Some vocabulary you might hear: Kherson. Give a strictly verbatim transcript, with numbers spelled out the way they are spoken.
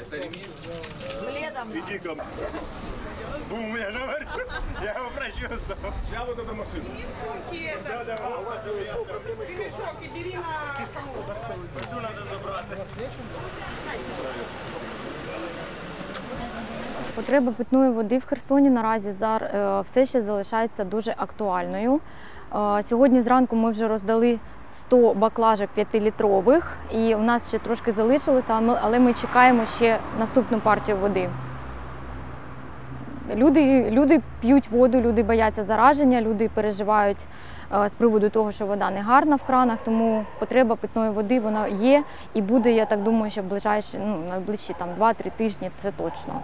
Это ремень? Летом. Иди ко мне. Бум, у меня жаварь. Я его прочувствовал. Сейчас вот эту машину. И сумки это. Да, да, у вас ремешок и бери на... Что надо забрать? Потреба питної води в Херсоні наразі все ще залишається дуже актуальною. Сьогодні зранку ми вже роздали сто баклажок п'ятилітрових і в нас ще трошки залишилося, але ми чекаємо ще наступну партію води. Люди, люди п'ють воду, люди бояться зараження, люди переживають з приводу того, що вода не гарна в кранах, тому потреба питної води вона є і буде, я так думаю, що в ближайші, ну, найближчі два-три тижні це точно.